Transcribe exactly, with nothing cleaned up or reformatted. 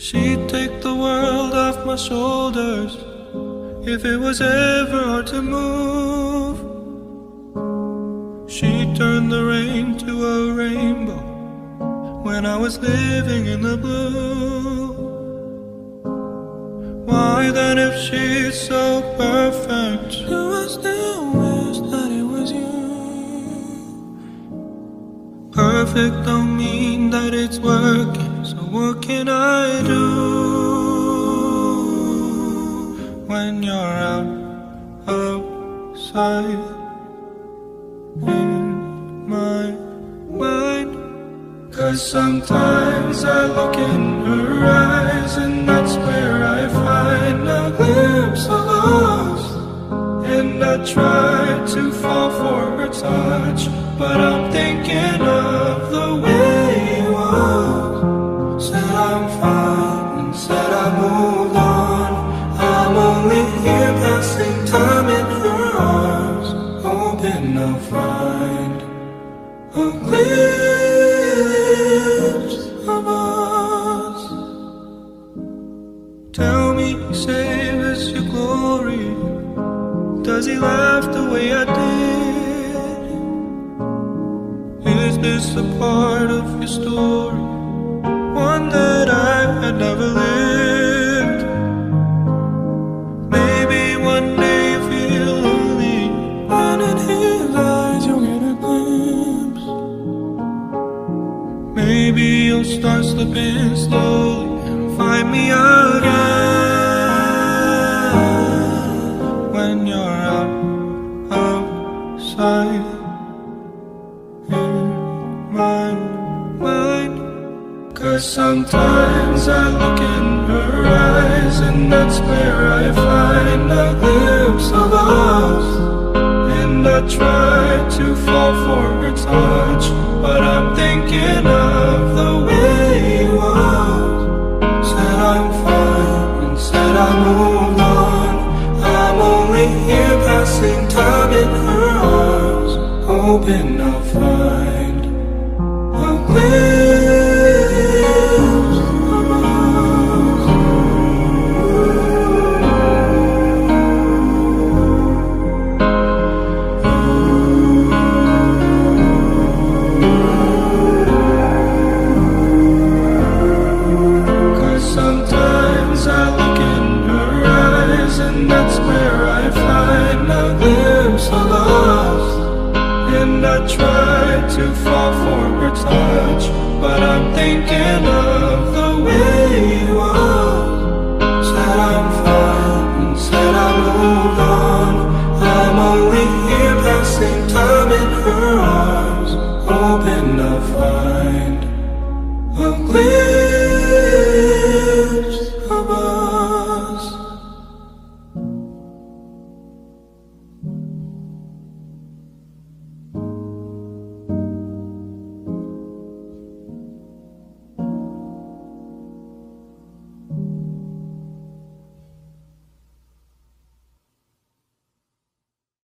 She'd take the world off my shoulders if it was ever hard to move. She turned the rain to a rainbow when I was living in the blue. Why then, if she's so perfect, do I still wish that it was you? Perfect don't mean that it's working, so what can I do when you're out, outside, in my mind? Cause sometimes I look in her eyes, and that's where I find a glimpse of us. And I try to fall for her touch, but I'm thinking of the way it was. Said I'm fine and said I moved on. I'm only here passing time in her arms, hoping I'll find a glimpse of us. Tell me, save us your glory. Does he laugh the way I did? Is this a part of your story, one that I had never lived? Maybe one day you feel lonely, and in his eyes you'll get a glimpse. Maybe you'll start slipping slowly and find me again when you're out, outside, in my mind. Cause sometimes I look in her eyes, and that's where I find a glimpse of us. And I try to fall for her touch, but I'm thinking of the way it was. Said I'm fine and said I moved on. I'm only here passing time in her arms, hoping I'll find a glimpse. I tried to fall for her touch, but I'm thinking of